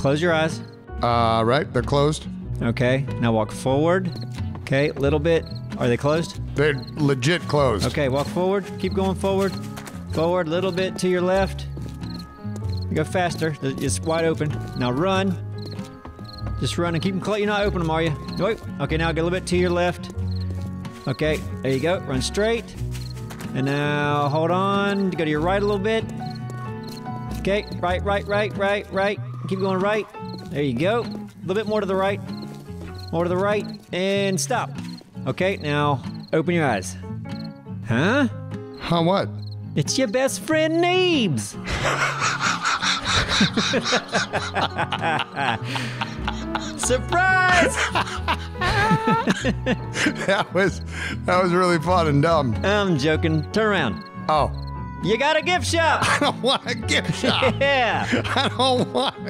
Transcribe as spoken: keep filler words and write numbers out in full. Close your eyes. Uh, right, they're closed. Okay, now walk forward. Okay, little bit. Are they closed? They're legit closed. Okay, walk forward. Keep going forward. Forward, little bit to your left. Go faster. It's wide open. Now run. Just run and keep them close. You're not opening them, are you? Wait. Okay, now go a little bit to your left. Okay, there you go. Run straight. And now hold on. Go to your right a little bit. Okay, right, right, right, right, right. Keep going right. There you go. A little bit more to the right. More to the right. And stop. Okay, now open your eyes. Huh? Huh what? It's your best friend, Neebs. Surprise! that was that was really fun and dumb. I'm joking. Turn around. Oh. You got a gift shop! I don't want a gift shop! Yeah! I don't want it!